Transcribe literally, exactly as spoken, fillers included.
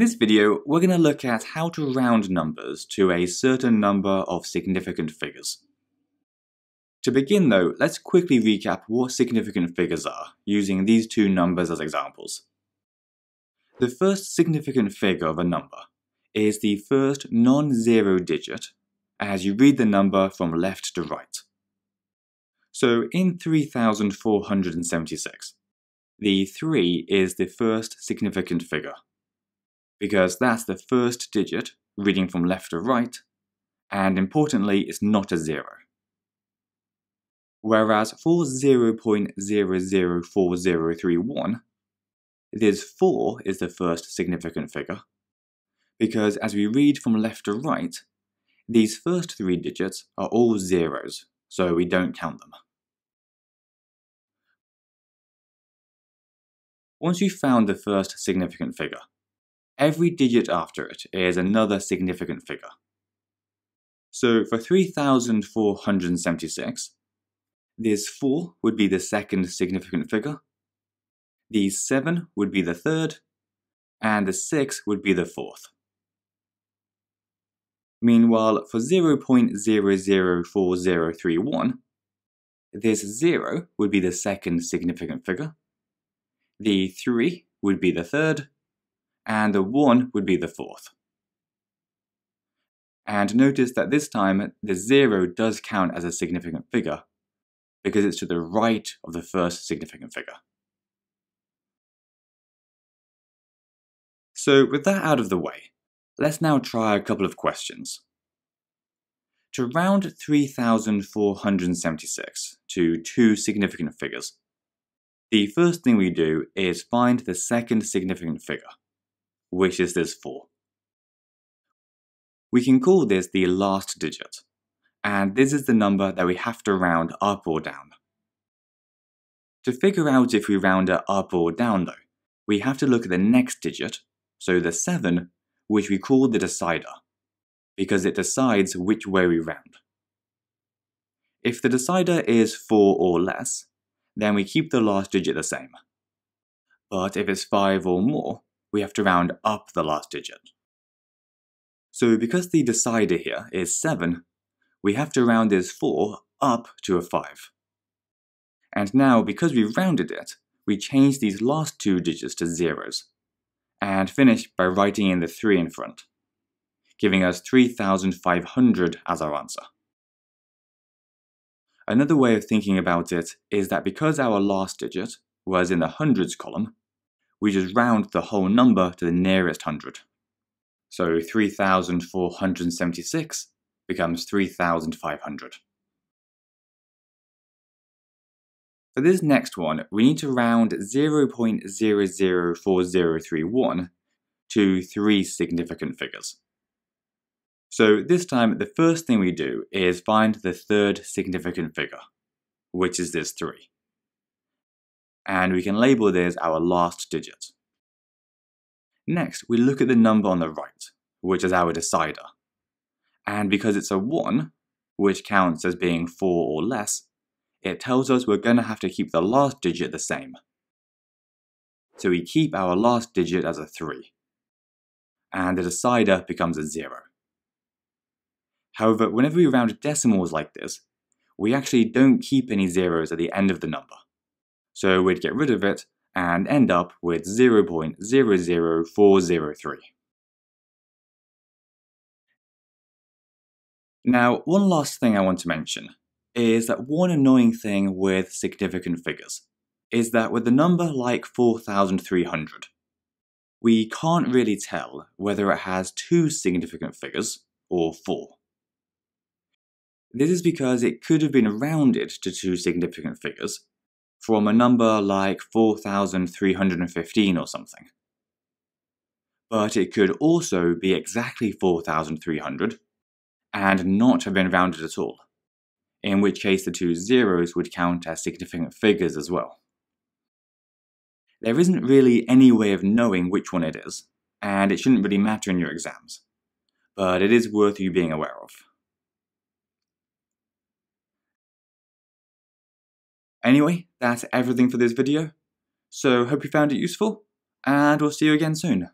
In this video, we're going to look at how to round numbers to a certain number of significant figures. To begin though, let's quickly recap what significant figures are, using these two numbers as examples. The first significant figure of a number is the first non-zero digit as you read the number from left to right. So in three thousand four hundred seventy-six, the three is the first significant figure, because that's the first digit, reading from left to right, and importantly, it's not a zero. Whereas for zero point zero zero four zero three one, this four is the first significant figure, because as we read from left to right, these first three digits are all zeros, so we don't count them. Once you've found the first significant figure, every digit after it is another significant figure. So for three thousand four hundred seventy-six, this four would be the second significant figure, the seven would be the third, and the six would be the fourth. Meanwhile, for zero point zero zero four zero three one, this zero would be the second significant figure, the three would be the third, and the one would be the fourth. And notice that this time the zero does count as a significant figure, because it's to the right of the first significant figure. So with that out of the way, let's now try a couple of questions. To round three thousand four hundred seventy-six to two significant figures, the first thing we do is find the second significant figure, which is this four. We can call this the last digit, and this is the number that we have to round up or down. To figure out if we round it up or down though, we have to look at the next digit, so the seven, which we call the decider, because it decides which way we round. If the decider is four or less, then we keep the last digit the same. But if it's five or more, we have to round up the last digit. So because the decider here is seven, we have to round this four up to a five. And now, because we've rounded it, we change these last two digits to zeros, and finish by writing in the three in front, giving us three thousand five hundred as our answer. Another way of thinking about it is that because our last digit was in the hundreds column, we just round the whole number to the nearest hundred. So three thousand four hundred seventy-six becomes three thousand five hundred. For this next one, we need to round zero point zero zero four zero three one to three significant figures. So this time, the first thing we do is find the third significant figure, which is this three. And we can label this our last digit. Next, we look at the number on the right, which is our decider. And because it's a one, which counts as being four or less, it tells us we're going to have to keep the last digit the same. So we keep our last digit as a three. And the decider becomes a zero. However, whenever we round decimals like this, we actually don't keep any zeros at the end of the number. So we'd get rid of it and end up with zero point zero zero four zero three. Now, one last thing I want to mention is that one annoying thing with significant figures is that with a number like four thousand three hundred, we can't really tell whether it has two significant figures or four. This is because it could have been rounded to two significant figures from a number like four thousand three hundred fifteen or something. But it could also be exactly four thousand three hundred and not have been rounded at all, in which case the two zeros would count as significant figures as well. There isn't really any way of knowing which one it is, and it shouldn't really matter in your exams, but it is worth you being aware of. Anyway, that's everything for this video, so hope you found it useful, and we'll see you again soon.